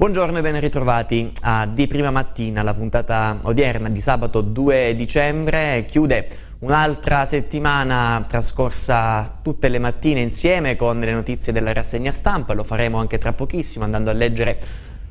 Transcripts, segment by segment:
Buongiorno e ben ritrovati a Di Prima Mattina. La puntata odierna di sabato 2 dicembre chiude un'altra settimana trascorsa tutte le mattine insieme con le notizie della rassegna stampa. Lo faremo anche tra pochissimo andando a leggere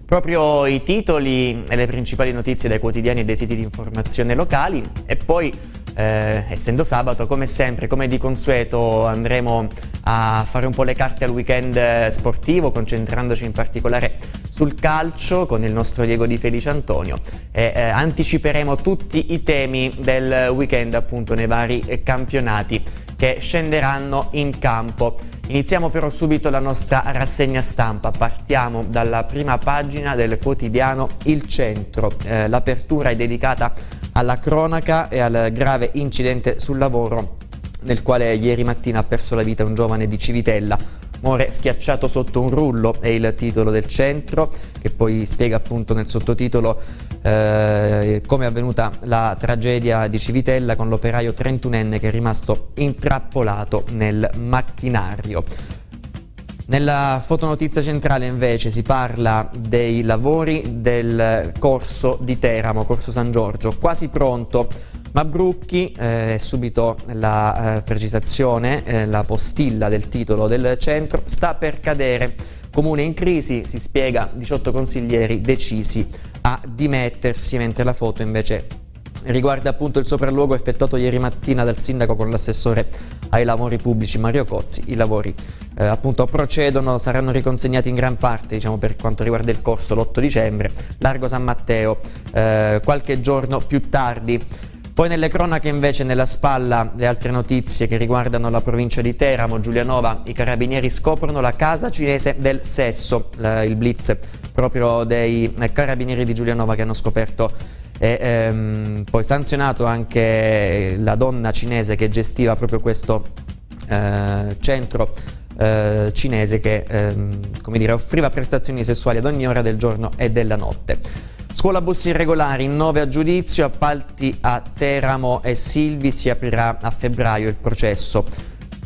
proprio i titoli e le principali notizie dai quotidiani e dai siti di informazione locali e poi essendo sabato, come sempre, come di consueto, andremo a fare un po' le carte al weekend sportivo, concentrandoci in particolare sul calcio con il nostro Diego Di Felice Antonio e anticiperemo tutti i temi del weekend, appunto, nei vari campionati che scenderanno in campo. Iniziamo però subito la nostra rassegna stampa, partiamo dalla prima pagina del quotidiano Il Centro. L'apertura è dedicata alla cronaca e al grave incidente sul lavoro nel quale ieri mattina ha perso la vita un giovane di Civitella. Muore schiacciato sotto un rullo è il titolo del Centro, che poi spiega appunto nel sottotitolo come è avvenuta la tragedia di Civitella con l'operaio 31enne che è rimasto intrappolato nel macchinario. Nella fotonotizia centrale invece si parla dei lavori del corso di Teramo, Corso San Giorgio, quasi pronto. Mabrucchi, subito la precisazione, la postilla del titolo del Centro, sta per cadere. Comune in crisi, si spiega, 18 consiglieri decisi a dimettersi, mentre la foto invece riguarda appunto il sopralluogo effettuato ieri mattina dal sindaco con l'assessore ai lavori pubblici Mario Cozzi. I lavori appunto procedono, saranno riconsegnati in gran parte, diciamo, per quanto riguarda il corso l'8 dicembre, Largo San Matteo qualche giorno più tardi. Poi nelle cronache invece, nella spalla, le altre notizie che riguardano la provincia di Teramo, Giulianova, i carabinieri scoprono la casa cinese del sesso, il blitz proprio dei carabinieri di Giulianova che hanno scoperto e poi sanzionato anche la donna cinese che gestiva proprio questo centro cinese che come dire, offriva prestazioni sessuali ad ogni ora del giorno e della notte. Scuola bus irregolari, 9 a giudizio, appalti a Teramo e Silvi, si aprirà a febbraio il processo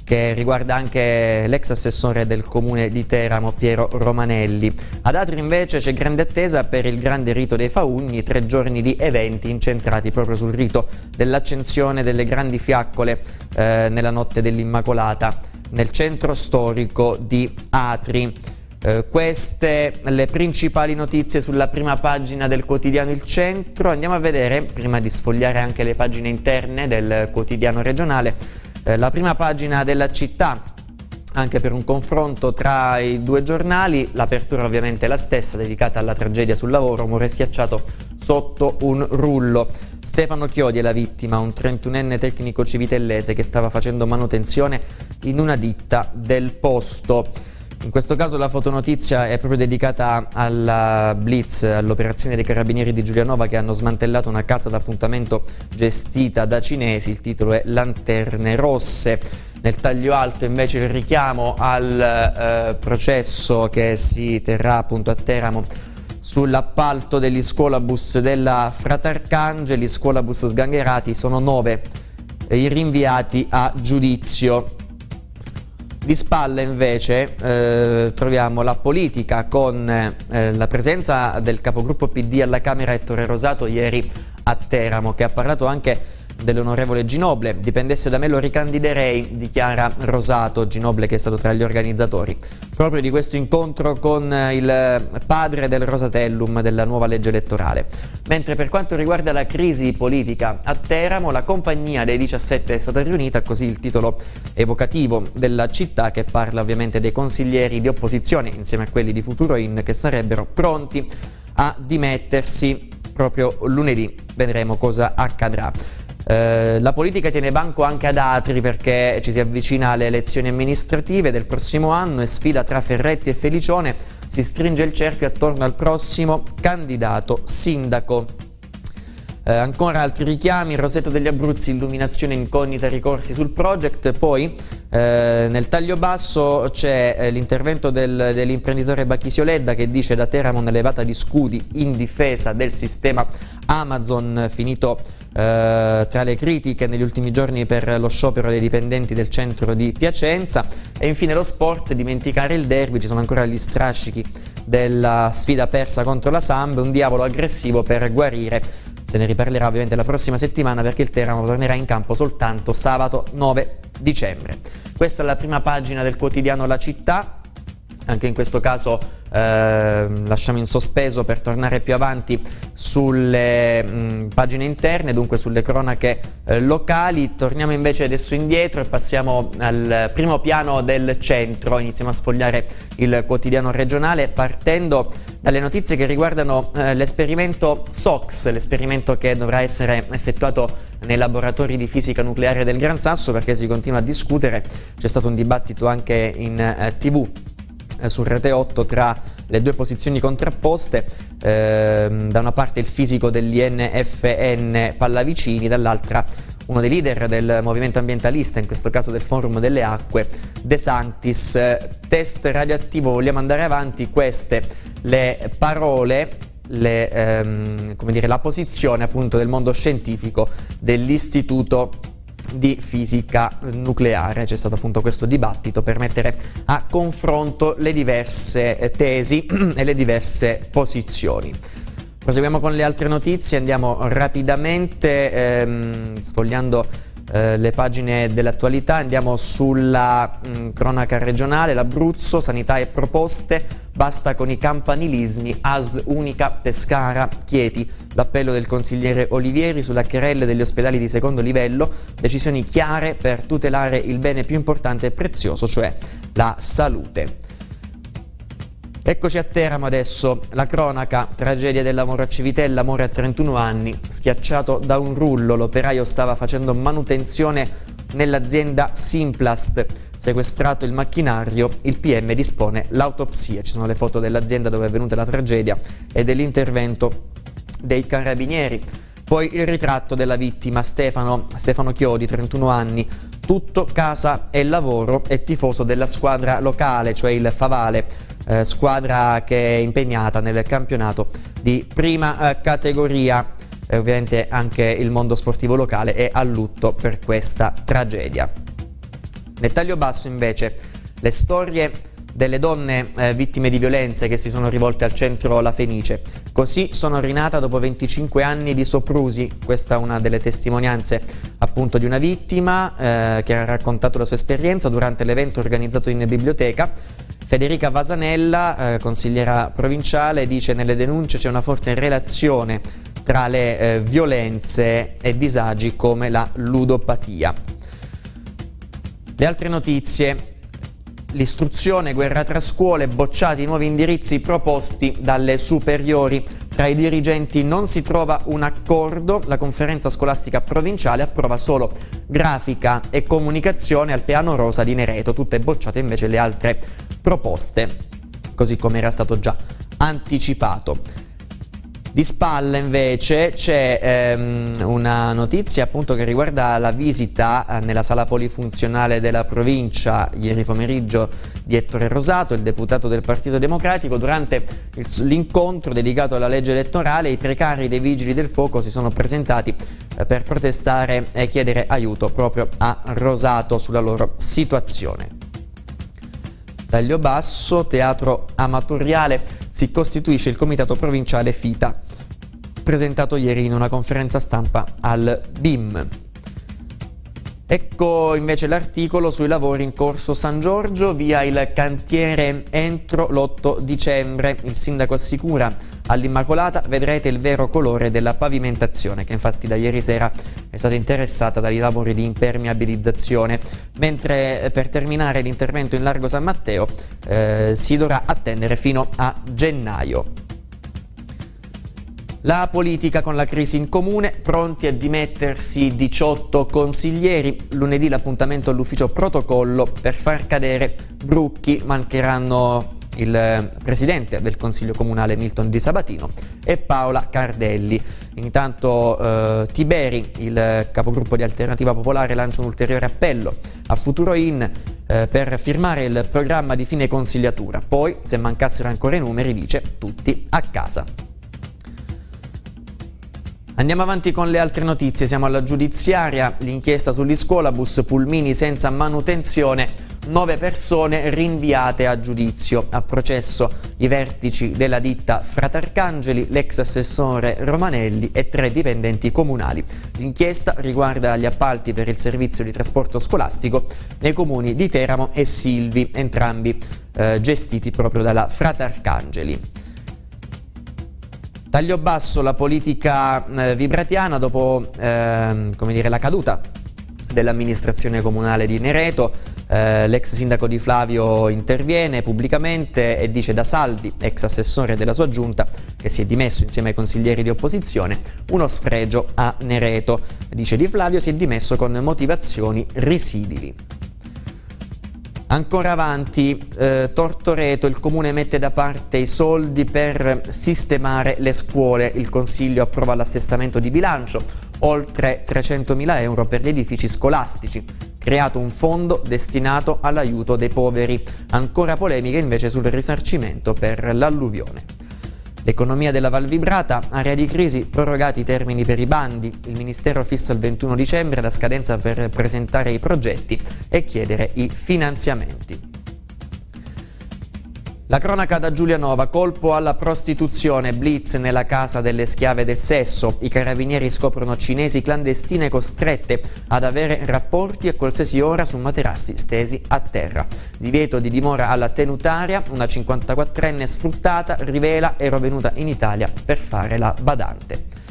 che riguarda anche l'ex assessore del comune di Teramo Piero Romanelli. Ad Atri invece c'è grande attesa per il grande rito dei Faugni, 3 giorni di eventi incentrati proprio sul rito dell'accensione delle grandi fiaccole nella notte dell'Immacolata nel centro storico di Atri. Queste le principali notizie sulla prima pagina del quotidiano Il Centro. Andiamo a vedere, prima di sfogliare anche le pagine interne del quotidiano regionale, la prima pagina della Città, anche per un confronto tra i due giornali. L'apertura ovviamente è la stessa, dedicata alla tragedia sul lavoro, muore schiacciato sotto un rullo. Stefano Chiodi è la vittima, un 31enne tecnico civitellese che stava facendo manutenzione in una ditta del posto. In questo caso la fotonotizia è proprio dedicata alla blitz, all'operazione dei carabinieri di Giulianova che hanno smantellato una casa d'appuntamento gestita da cinesi. Il titolo è Lanterne Rosse. Nel taglio alto invece il richiamo al processo che si terrà appunto a Teramo sull'appalto degli scuolabus della Fratarcangeli, scuolabus sgangherati, sono 9 i rinviati a giudizio. Di spalla invece troviamo la politica con la presenza del capogruppo PD alla Camera Ettore Rosato ieri a Teramo, che ha parlato anche dell'onorevole Ginoble. Dipendesse da me lo ricandiderei, dichiara Rosato. Ginoble che è stato tra gli organizzatori proprio di questo incontro con il padre del Rosatellum, della nuova legge elettorale. Mentre per quanto riguarda la crisi politica a Teramo, la compagnia dei 17 è stata riunita, così il titolo evocativo della Città, che parla ovviamente dei consiglieri di opposizione insieme a quelli di Futuro In che sarebbero pronti a dimettersi proprio lunedì. Vedremo cosa accadrà. La politica tiene banco anche ad Atri perché ci si avvicina alle elezioni amministrative del prossimo anno e sfida tra Ferretti e Felicione, si stringe il cerchio attorno al prossimo candidato sindaco. Ancora altri richiami, Roseto degli Abruzzi, illuminazione incognita, ricorsi sul project. Poi nel taglio basso c'è l'intervento dell'imprenditore Bacchisioletta che dice: da Teramo una levata di scudi in difesa del sistema Amazon, finito tra le critiche negli ultimi giorni per lo sciopero dei dipendenti del centro di Piacenza. E infine lo sport, dimenticare il derby, ci sono ancora gli strascichi della sfida persa contro la Samp, un diavolo aggressivo per guarire. Se ne riparlerà ovviamente la prossima settimana, perché il Teramo tornerà in campo soltanto sabato 9 dicembre. Questa è la prima pagina del quotidiano La Città. Anche in questo caso lasciamo in sospeso per tornare più avanti sulle pagine interne, dunque sulle cronache locali. Torniamo invece adesso indietro e passiamo al primo piano del Centro. Iniziamo a sfogliare il quotidiano regionale partendo dalle notizie che riguardano l'esperimento SOX, l'esperimento che dovrà essere effettuato nei laboratori di fisica nucleare del Gran Sasso, perché si continua a discutere. C'è stato un dibattito anche in TV su Rete 8 tra le due posizioni contrapposte, da una parte il fisico dell'INFN Pallavicini, dall'altra uno dei leader del movimento ambientalista, in questo caso del Forum delle Acque, De Sanctis. Test radioattivo, vogliamo andare avanti, queste le parole, la posizione appunto del mondo scientifico dell'Istituto di fisica nucleare. C'è stato appunto questo dibattito per mettere a confronto le diverse tesi e le diverse posizioni. Proseguiamo con le altre notizie, andiamo rapidamente sfogliando le pagine dell'attualità. Andiamo sulla cronaca regionale, l'Abruzzo, sanità e proposte, basta con i campanilismi, ASL unica Pescara Chieti, l'appello del consigliere Olivieri sulla querelle degli ospedali di secondo livello, decisioni chiare per tutelare il bene più importante e prezioso, cioè la salute. Eccoci a Teramo adesso, la cronaca, tragedia del lavoro a Civitella, amore a 31 anni, schiacciato da un rullo, l'operaio stava facendo manutenzione nell'azienda Simplast, sequestrato il macchinario, il PM dispone l'autopsia. Ci sono le foto dell'azienda dove è avvenuta la tragedia e dell'intervento dei carabinieri. Poi il ritratto della vittima, Stefano Chiodi, 31 anni, tutto casa e lavoro, è tifoso della squadra locale, cioè il Favale, squadra che è impegnata nel campionato di prima categoria. Ovviamente anche il mondo sportivo locale è a lutto per questa tragedia. Nel taglio basso invece le storie delle donne vittime di violenze che si sono rivolte al centro La Fenice. Così sono rinata dopo 25 anni di soprusi. Questa è una delle testimonianze appunto di una vittima che ha raccontato la sua esperienza durante l'evento organizzato in biblioteca. Federica Vasanella, consigliera provinciale, dice: nelle denunce c'è una forte relazione tra le violenze e disagi come la ludopatia. Le altre notizie, l'istruzione, guerra tra scuole, bocciati i nuovi indirizzi proposti dalle superiori. Tra i dirigenti non si trova un accordo, la conferenza scolastica provinciale approva solo grafica e comunicazione al piano rosa di Nereto, tutte bocciate invece le altre proposte, così come era stato già anticipato. Di spalla invece c'è una notizia appunto che riguarda la visita nella sala polifunzionale della provincia ieri pomeriggio di Ettore Rosato, il deputato del Partito Democratico. Durante l'incontro dedicato alla legge elettorale i precari dei vigili del fuoco si sono presentati per protestare e chiedere aiuto proprio a Rosato sulla loro situazione. Taglio basso, teatro amatoriale, si costituisce il comitato provinciale FITA, presentato ieri in una conferenza stampa al BIM. Ecco invece l'articolo sui lavori in Corso San Giorgio, via il cantiere entro l'8 dicembre, il sindaco assicura all'Immacolata vedrete il vero colore della pavimentazione, che infatti da ieri sera è stata interessata dai lavori di impermeabilizzazione, mentre per terminare l'intervento in Largo San Matteo si dovrà attendere fino a gennaio. La politica con la crisi in comune, pronti a dimettersi 18 consiglieri, lunedì l'appuntamento all'ufficio protocollo per far cadere Mabrucchi, mancheranno il presidente del Consiglio Comunale Milton Di Sabatino e Paola Cardelli. Intanto Tiberi, il capogruppo di Alternativa Popolare, lancia un ulteriore appello a Futuro In per firmare il programma di fine consigliatura. Poi, se mancassero ancora i numeri, dice, tutti a casa. Andiamo avanti con le altre notizie, siamo alla giudiziaria, l'inchiesta sugli scuolabus, pulmini senza manutenzione, 9 persone rinviate a giudizio. A processo i vertici della ditta Fratarcangeli, l'ex assessore Romanelli e 3 dipendenti comunali. L'inchiesta riguarda gli appalti per il servizio di trasporto scolastico nei comuni di Teramo e Silvi, entrambi gestiti proprio dalla Fratarcangeli. Taglio basso la politica vibratiana dopo la caduta dell'amministrazione comunale di Nereto. L'ex sindaco Di Flavio interviene pubblicamente e dice da Salvi, ex assessore della sua giunta, che si è dimesso insieme ai consiglieri di opposizione, uno sfregio a Nereto. Dice Di Flavio si è dimesso con motivazioni risibili. Ancora avanti, Tortoreto, il comune mette da parte i soldi per sistemare le scuole, il consiglio approva l'assestamento di bilancio, oltre 300.000 euro per gli edifici scolastici, creato un fondo destinato all'aiuto dei poveri, ancora polemiche invece sul risarcimento per l'alluvione. L'economia della Val Vibrata, area di crisi, prorogati i termini per i bandi, il Ministero fissa il 21 dicembre la scadenza per presentare i progetti e chiedere i finanziamenti. La cronaca da Giulianova, colpo alla prostituzione, blitz nella casa delle schiave del sesso, i carabinieri scoprono cinesi clandestine costrette ad avere rapporti a qualsiasi ora su materassi stesi a terra. Divieto di dimora alla tenutaria, una 54enne sfruttata rivela era venuta in Italia per fare la badante.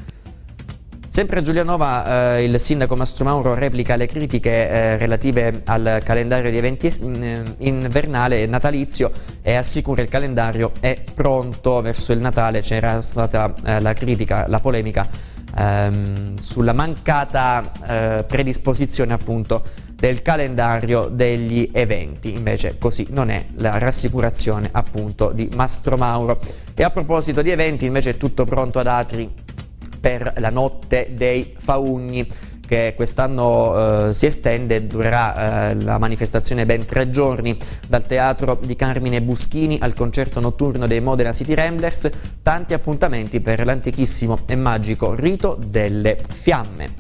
Sempre a Giulianova il sindaco Mastromauro replica le critiche relative al calendario di eventi invernale e natalizio e assicura il calendario è pronto. Verso il Natale c'era stata la polemica sulla mancata predisposizione appunto del calendario degli eventi, invece così non è, la rassicurazione appunto di Mastromauro. E a proposito di eventi invece è tutto pronto ad Atri per la notte dei Faugni, che quest'anno si estende, durerà la manifestazione ben 3 giorni, dal teatro di Carmine Buschini al concerto notturno dei Modena City Ramblers, tanti appuntamenti per l'antichissimo e magico rito delle fiamme.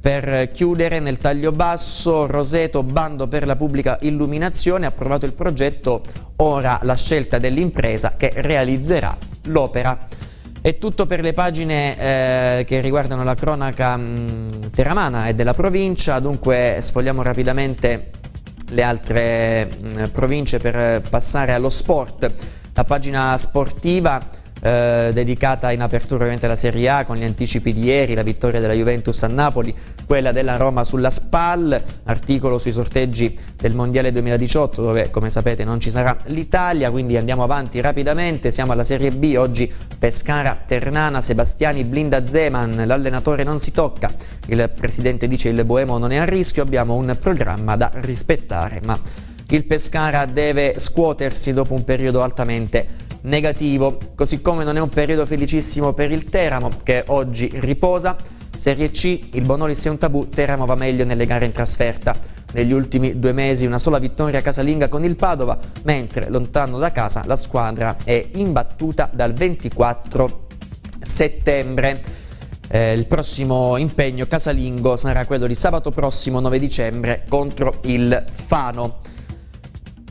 Per chiudere nel taglio basso, Roseto, bando per la pubblica illuminazione, approvato il progetto, ora la scelta dell'impresa che realizzerà l'opera. È tutto per le pagine che riguardano la cronaca teramana e della provincia, dunque sfogliamo rapidamente le altre province per passare allo sport. La pagina sportiva dedicata in apertura ovviamente alla Serie A con gli anticipi di ieri, la vittoria della Juventus a Napoli, quella della Roma sulla SPAL, articolo sui sorteggi del Mondiale 2018 dove come sapete non ci sarà l'Italia, quindi andiamo avanti rapidamente, siamo alla Serie B, oggi Pescara Ternana, Sebastiani blinda Zeman, l'allenatore non si tocca, il presidente dice il boemo non è a rischio, abbiamo un programma da rispettare, ma il Pescara deve scuotersi dopo un periodo altamente negativo, così come non è un periodo felicissimo per il Teramo che oggi riposa. Serie C, il Bonolis è un tabù, Teramo va meglio nelle gare in trasferta. Negli ultimi 2 mesi una sola vittoria casalinga con il Padova, mentre lontano da casa la squadra è imbattuta dal 24 settembre. Il prossimo impegno casalingo sarà quello di sabato prossimo 9 dicembre contro il Fano.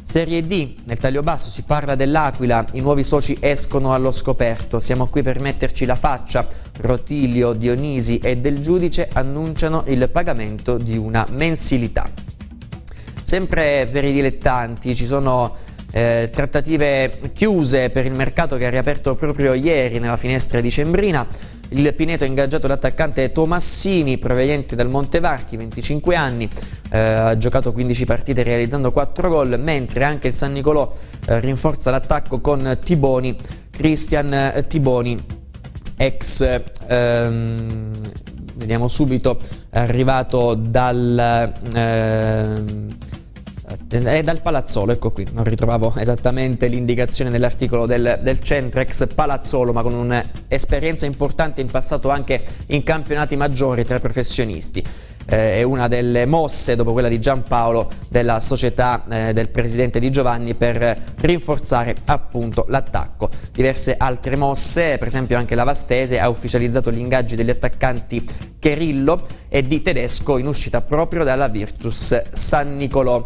Serie D, nel taglio basso si parla dell'Aquila, i nuovi soci escono allo scoperto, siamo qui per metterci la faccia, Rotilio, Dionisi e Del Giudice annunciano il pagamento di una mensilità. Sempre per i dilettanti ci sono trattative chiuse per il mercato che ha riaperto proprio ieri nella finestra dicembrina. Il Pineto ha ingaggiato l'attaccante Tomassini, proveniente dal Montevarchi, 25 anni, ha giocato 15 partite realizzando 4 gol, mentre anche il San Nicolò rinforza l'attacco con Tiboni, Christian Tiboni, ex, vediamo subito, arrivato dal Palazzolo, ecco qui, non ritrovavo esattamente l'indicazione nell'articolo del centro, ex Palazzolo, ma con un'esperienza importante in passato anche in campionati maggiori tra professionisti. È una delle mosse, dopo quella di Giampaolo, della società del presidente Di Giovanni per rinforzare appunto l'attacco. Diverse altre mosse, per esempio anche la Vastese ha ufficializzato gli ingaggi degli attaccanti Cherillo e di Tedesco, in uscita proprio dalla Virtus San Nicolò.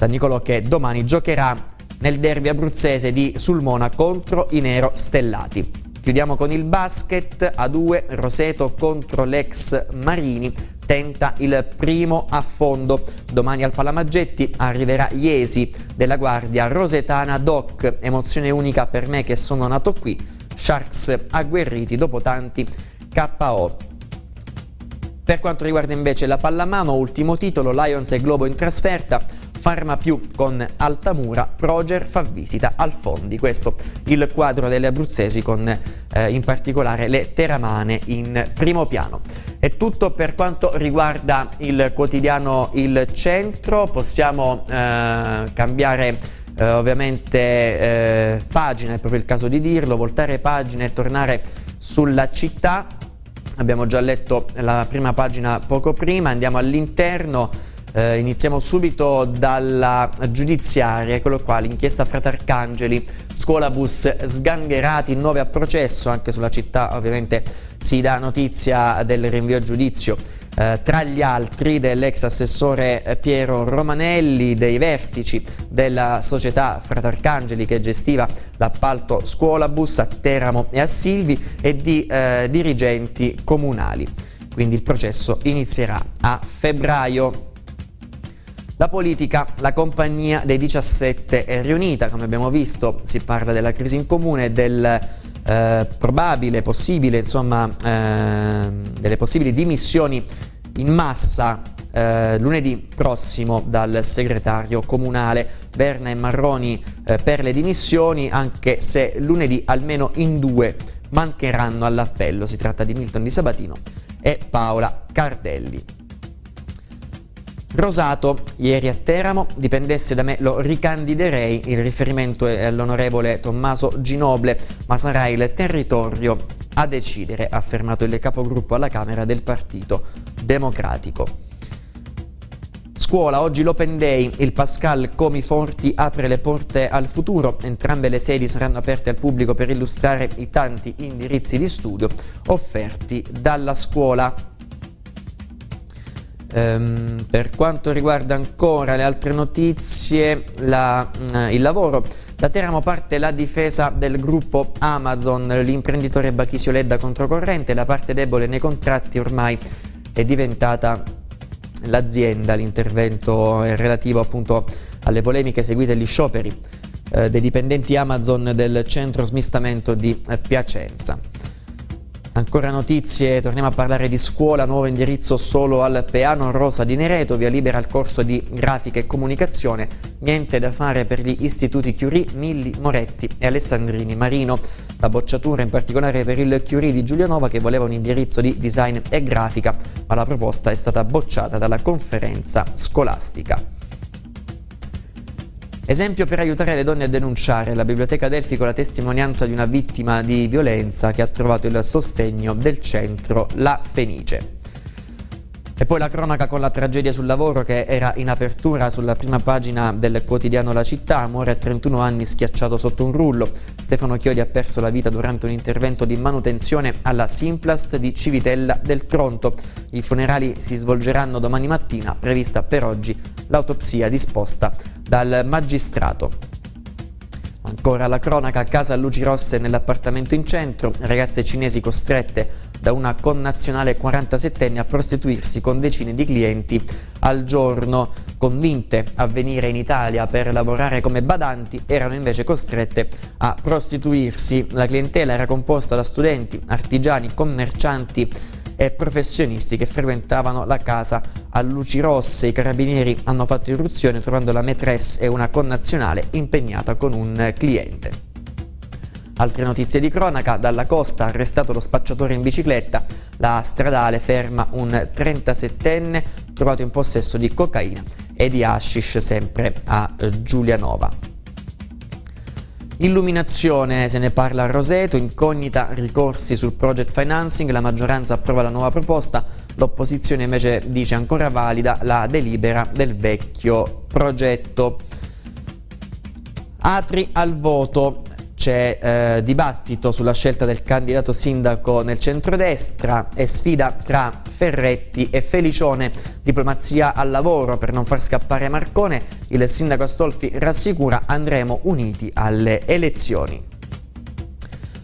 San Nicolò che domani giocherà nel derby abruzzese di Sulmona contro i nero stellati. Chiudiamo con il basket, A2 Roseto contro l'ex Marini, tenta il primo affondo. Domani al Palamaggetti arriverà Iesi della Guardia Rosetana Doc, emozione unica per me che sono nato qui, Sharks agguerriti dopo tanti KO. Per quanto riguarda invece la pallamano, ultimo titolo, Lions e Globo in trasferta, Farma più con Altamura, Proger fa visita al Fondi. Questo il quadro delle abruzzesi con in particolare le teramane in primo piano. È tutto per quanto riguarda il quotidiano Il Centro. Possiamo cambiare ovviamente pagina, è proprio il caso di dirlo, voltare pagina e tornare sulla città. Abbiamo già letto la prima pagina poco prima, andiamo all'interno. Iniziamo subito dalla giudiziaria, eccolo qua, l'inchiesta Fratarcangeli, scuolabus sgangherati, 9 a processo, anche sulla città ovviamente si dà notizia del rinvio a giudizio, tra gli altri dell'ex assessore Piero Romanelli, dei vertici della società Fratarcangeli che gestiva l'appalto scuolabus a Teramo e a Silvi e di dirigenti comunali. Quindi il processo inizierà a febbraio. La politica, la compagnia dei 17 è riunita, come abbiamo visto si parla della crisi in comune, del probabile, possibile, insomma, delle possibili dimissioni in massa lunedì prossimo dal segretario comunale. Verna e Marroni per le dimissioni, anche se lunedì almeno in 2 mancheranno all'appello. Si tratta di Milton Di Sabatino e Paola Cardelli. Rosato, ieri a Teramo, dipendesse da me lo ricandiderei, il riferimento è all'onorevole Tommaso Ginoble, ma sarà il territorio a decidere, ha affermato il capogruppo alla Camera del Partito Democratico. Scuola, oggi l'Open Day, il Pascal Comiforti apre le porte al futuro, entrambe le sedi saranno aperte al pubblico per illustrare i tanti indirizzi di studio offerti dalla scuola. Per quanto riguarda ancora le altre notizie, il lavoro, da Teramo parte la difesa del gruppo Amazon, l'imprenditore Bachisio Ledda controcorrente, la parte debole nei contratti ormai è diventata l'azienda, l'intervento è relativo appunto alle polemiche seguite agli scioperi dei dipendenti Amazon del centro smistamento di Piacenza. Ancora notizie, torniamo a parlare di scuola, nuovo indirizzo solo al Peano Rosa di Nereto, via libera al corso di grafica e comunicazione, niente da fare per gli istituti Curie, Milli, Moretti e Alessandrini Marino. La bocciatura in particolare per il Curie di Giulianova che voleva un indirizzo di design e grafica, ma la proposta è stata bocciata dalla conferenza scolastica. Esempio per aiutare le donne a denunciare, la Biblioteca Delfico, la testimonianza di una vittima di violenza che ha trovato il sostegno del centro La Fenice. E poi la cronaca con la tragedia sul lavoro che era in apertura sulla prima pagina del quotidiano La Città, muore a 31 anni schiacciato sotto un rullo. Stefano Chiodi ha perso la vita durante un intervento di manutenzione alla Simplast di Civitella del Tronto. I funerali si svolgeranno domani mattina, prevista per oggi l'autopsia disposta dal magistrato. Ancora la cronaca, casa a luci rosse nell'appartamento in centro, ragazze cinesi costrette da una connazionale 47enne a prostituirsi con decine di clienti al giorno. Convinte a venire in Italia per lavorare come badanti, erano invece costrette a prostituirsi. La clientela era composta da studenti, artigiani, commercianti e professionisti che frequentavano la casa a luci rosse. I carabinieri hanno fatto irruzione trovando la maîtresse e una connazionale impegnata con un cliente. Altre notizie di cronaca, dalla costa arrestato lo spacciatore in bicicletta, la stradale ferma un 37enne trovato in possesso di cocaina e di hashish sempre a Giulianova. Illuminazione, se ne parla a Roseto, incognita ricorsi sul project financing, la maggioranza approva la nuova proposta, l'opposizione invece dice ancora valida la delibera del vecchio progetto. Atri al voto, C'è dibattito sulla scelta del candidato sindaco nel centrodestra e sfida tra Ferretti e Felicione, diplomazia al lavoro per non far scappare Marcone. Il sindaco Astolfi rassicura: andremo uniti alle elezioni.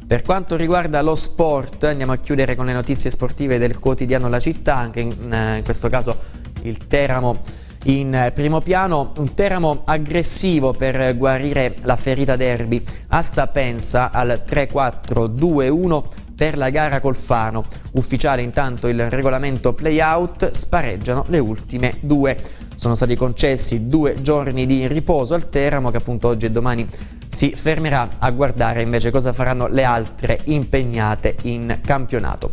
Per quanto riguarda lo sport, andiamo a chiudere con le notizie sportive del quotidiano La Città, anche in questo caso il Teramo in primo piano. Un Teramo aggressivo per guarire la ferita derby. Asta pensa al 3-4-2-1 per la gara col Fano. Ufficiale intanto il regolamento play-out, spareggiano le ultime due. Sono stati concessi 2 giorni di riposo al Teramo, che appunto oggi e domani si fermerà a guardare invece cosa faranno le altre impegnate in campionato.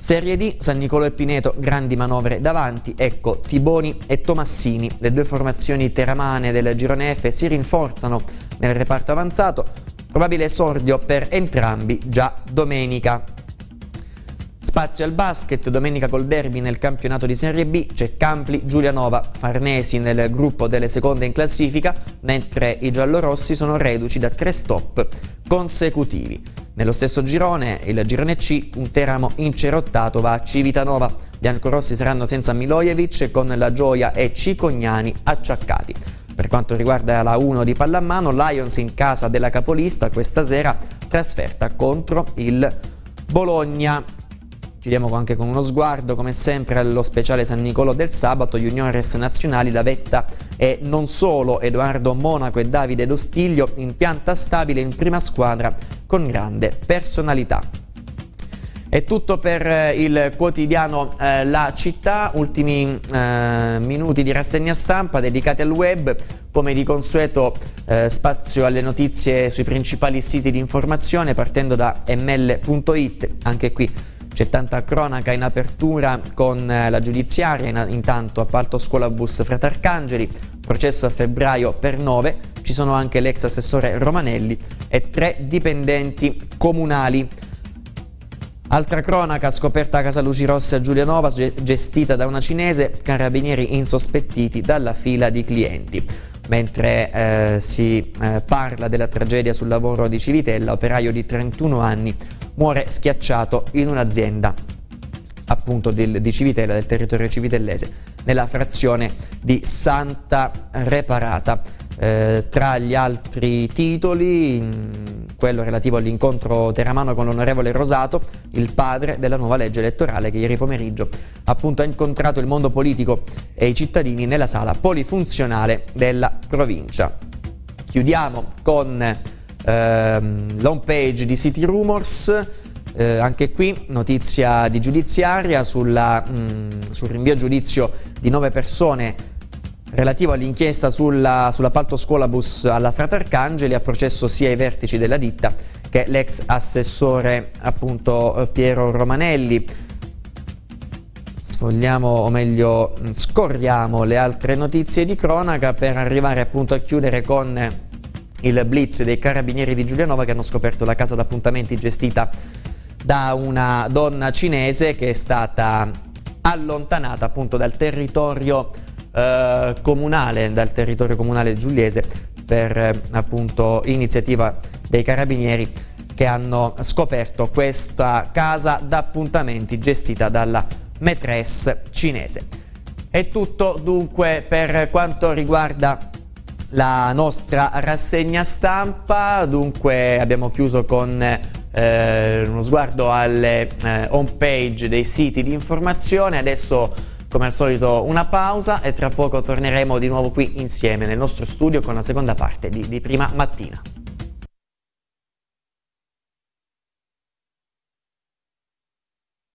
Serie D, San Nicolò e Pineto, grandi manovre davanti, ecco Tiboni e Tomassini. Le due formazioni teramane del girone F si rinforzano nel reparto avanzato, probabile esordio per entrambi già domenica. Spazio al basket, domenica col derby nel campionato di Serie B, c'è Campli, Giulianova, Farnesi nel gruppo delle seconde in classifica, mentre i giallorossi sono reduci da 3 stop consecutivi. Nello stesso girone, il girone C, un Teramo incerottato va a Civitanova. Biancorossi saranno senza Milojevic, con La Gioia e Cicognani acciaccati. Per quanto riguarda la 1 di pallamano, Lions in casa della capolista questa sera, trasferta contro il Bologna. Chiudiamo anche con uno sguardo, come sempre, allo speciale San Nicolò del sabato, juniores nazionali, la vetta e non solo. Edoardo Monaco e Davide Dostiglio in pianta stabile in prima squadra con grande personalità. È tutto per il quotidiano La Città, ultimi minuti di rassegna stampa dedicati al web, come di consueto spazio alle notizie sui principali siti di informazione partendo da ml.it, anche qui. C'è tanta cronaca in apertura con la giudiziaria, intanto appalto scuolabus Fratarcangeli, processo a febbraio per 9, ci sono anche l'ex assessore Romanelli e 3 dipendenti comunali. Altra cronaca, scoperta a Casa Luci Rosse a Giulianova, gestita da una cinese, carabinieri insospettiti dalla fila di clienti. Mentre si parla della tragedia sul lavoro di Civitella, operaio di 31 anni muore schiacciato in un'azienda appunto di Civitella, del territorio civitellese, nella frazione di Santa Reparata. Tra gli altri titoli, quello relativo all'incontro teramano con l'onorevole Rosato, il padre della nuova legge elettorale, che ieri pomeriggio appunto ha incontrato il mondo politico e i cittadini nella sala polifunzionale della provincia. Chiudiamo con l'home page di City Rumors, anche qui notizia di giudiziaria sul rinvio a giudizio di 9 persone relativo all'inchiesta sull'appalto scuolabus alla Fratarcangeli. A processo sia i vertici della ditta che l'ex assessore appunto Piero Romanelli. Sfogliamo, o meglio scorriamo, le altre notizie di cronaca per arrivare appunto a chiudere con il blitz dei carabinieri di Giulianova, che hanno scoperto la casa d'appuntamenti gestita da una donna cinese, che è stata allontanata appunto dal territorio comunale, dal territorio comunale giuliese, per appunto iniziativa dei carabinieri, che hanno scoperto questa casa d'appuntamenti gestita dalla maîtresse cinese. È tutto dunque per quanto riguarda la nostra rassegna stampa. Dunque abbiamo chiuso con uno sguardo alle home page dei siti di informazione. Adesso, come al solito, una pausa e tra poco torneremo di nuovo qui insieme nel nostro studio con la seconda parte di Prima Mattina.